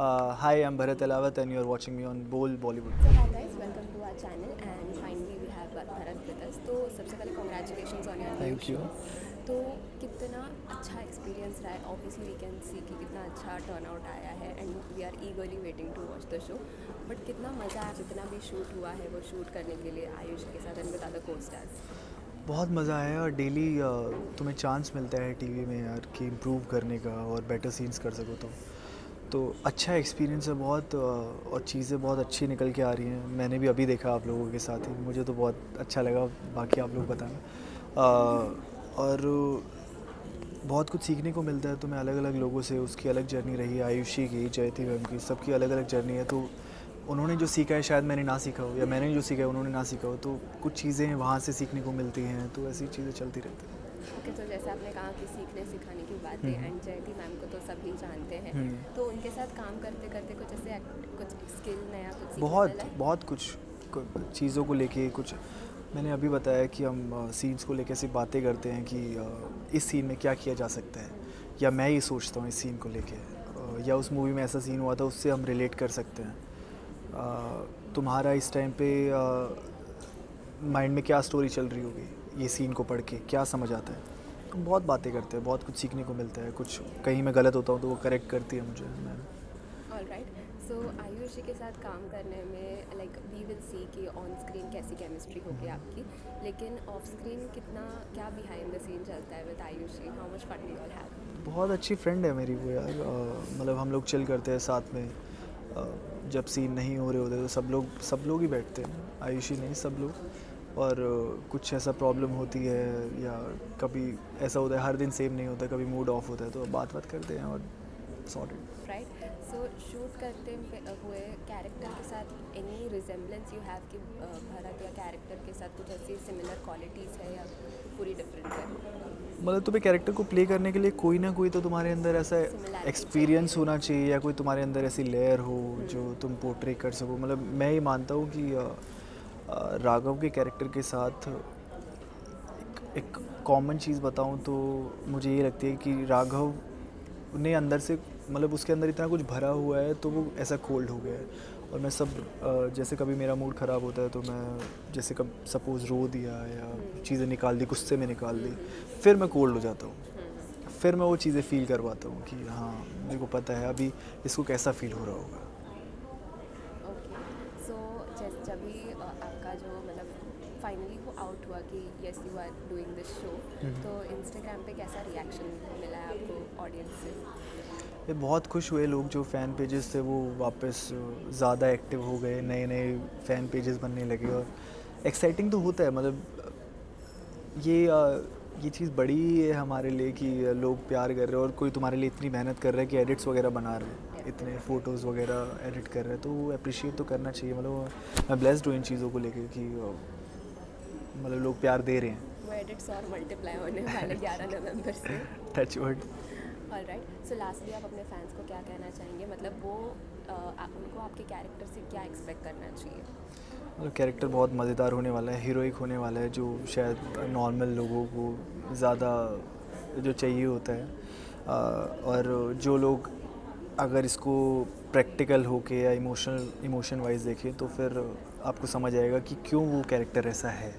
Hi, I'm Bharat Lalwad and you're watching me on Bold Bollywood. So hi guys, welcome to our channel and finally we have Bharat with us. So सबसे पहले congratulations on your Thank you. तो कितना अच्छा experience रहा है. Obviously we can see कि कितना अच्छा turnout आया है and we are eagerly waiting to watch the show. But कितना मज़ा आया, जितना भी shoot हुआ है वो shoot करने के लिए आयुषी के साथ and with other co-stars. बहुत मज़ा आया और डेली तुम्हें चांस मिलता है टीवी में यार कि इम्प्रूव करने का और बेटर सीन्स कर सको तो अच्छा एक्सपीरियंस है बहुत और चीज़ें बहुत अच्छी निकल के आ रही हैं. मैंने भी अभी देखा आप लोगों के साथ ही, मुझे तो बहुत अच्छा लगा. बाकी आप लोग बताना और बहुत कुछ सीखने को मिलता है तुम्हें अलग अलग लोगों से. उसकी अलग जर्नी रही, आयुषी की, जयती मैम की, सबकी अलग अलग जर्नी है. तो उन्होंने जो सीखा है शायद मैंने ना सीखा हो या मैंने जो सीखा है उन्होंने ना सीखा हो, तो कुछ चीज़ें वहाँ से सीखने को मिलती हैं. तो ऐसी चीज़ें चलती रहती हैं. Okay, तो जैसे आपने कहा कि सीखने सिखाने की बात है एंड जयती मैम को तो सभी जानते हैं, तो उनके साथ काम करते करते कुछ ऐसे कुछ स्किल नया कुछ बहुत कुछ चीज़ों को लेके कुछ मैंने अभी बताया कि हम सीन्स को लेके ऐसी बातें करते हैं कि इस सीन में क्या किया जा सकता है या मैं ये सोचता हूँ इस सीन को लेके या उस मूवी में ऐसा सीन हुआ था उससे हम रिलेट कर सकते हैं. तुम्हारा इस टाइम पे माइंड में क्या स्टोरी चल रही होगी, ये सीन को पढ़ के क्या समझ आता है. तो बहुत बातें करते हैं, बहुत कुछ सीखने को मिलता है. कुछ कहीं मैं गलत होता हूँ तो वो करेक्ट करती है मुझे मैम. ऑलराइट, सो आयुषी के साथ काम करने में लाइक वी विल सी कि ऑन स्क्रीन कैसी केमिस्ट्री होगी आपकी, लेकिन ऑफ स्क्रीन कितना क्या बिहाइंड द सीन चलता है with Ayushi, how much fun you all have. बहुत अच्छी फ्रेंड है मेरी वो यार. मतलब हम लोग चिल करते हैं साथ में. जब सीन नहीं हो रहे होते तो सब लोग ही बैठते हैं, आयुषी नहीं सब लोग. और कुछ ऐसा प्रॉब्लम होती है या कभी ऐसा होता है, हर दिन सेम नहीं होता, कभी मूड ऑफ होता है तो बात करते हैं और सॉर्टेड. राइट, सो शूट करते हुए कैरेक्टर के साथ एनी रिजेम्बलेंस यू हैव कि भरत या कैरेक्टर के साथ कुछ ऐसी सिमिलर क्वालिटीज़ है या पूरी डिफरेंट है. मतलब तुम्हें कैरेक्टर को प्ले करने के लिए कोई ना कोई तो तुम्हारे अंदर ऐसा एक्सपीरियंस होना चाहिए या कोई तुम्हारे अंदर ऐसी लेयर हो जो तुम पोर्ट्रे कर सको. मतलब मैं ये मानता हूँ कि राघव के कैरेक्टर के साथ एक कॉमन चीज़ बताऊं तो मुझे ये लगती है कि राघव ने अंदर से मतलब उसके अंदर इतना कुछ भरा हुआ है तो वो ऐसा कोल्ड हो गया है. और मैं सब जैसे कभी मेरा मूड ख़राब होता है तो मैं जैसे कभी सपोज़ रो दिया या चीज़ें निकाल दी, गुस्से में निकाल दी, फिर मैं कोल्ड हो जाता हूँ. फिर मैं वो चीज़ें फ़ील करवाता हूँ कि हाँ मेरे को पता है अभी इसको कैसा फ़ील हो रहा होगा. जब भी आपका जो मतलब फाइनली वो आउट हुआ कि yes you are doing this show, तो इंस्टाग्राम पे कैसा रिएक्शन मिला है आपको ऑडियंस से. ये बहुत खुश हुए लोग, जो फ़ैन पेजेस थे वो वापस ज़्यादा एक्टिव हो गए, नए नए फ़ैन पेजेस बनने लगे और एक्साइटिंग तो होता है. मतलब ये चीज़ बड़ी है हमारे लिए कि लोग प्यार कर रहे हैं और कोई तुम्हारे लिए इतनी मेहनत कर रहा है कि एडिट्स वगैरह बना रहे हैं, इतने फ़ोटोज़ वगैरह एडिट कर रहे हैं, तो अप्रिशिएट तो करना चाहिए. मतलब मैं ब्लेस्ड हूँ इन चीज़ों को लेके कि मतलब लोग प्यार दे रहे हैं. वो एडिट्स और मल्टीप्लाई होने वाले 11 नवंबर से. Touch word. Alright, so lastly आप अपने फैंस को क्या कहना चाहेंगे, मतलब वो उनको आपके कैरेक्टर से क्या एक्सपेक्ट करना चाहिए. मतलब कैरेक्टर बहुत मज़ेदार होने वाला है, हीरोइक होने वाला है, जो शायद नॉर्मल लोगों को ज़्यादा जो चाहिए होता है. और जो लोग अगर इसको प्रैक्टिकल होके या इमोशन वाइज देखें तो फिर आपको समझ आएगा कि क्यों वो कैरेक्टर ऐसा है.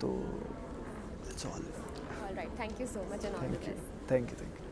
तो it's all right. Thank you so much and all the best. Thank you.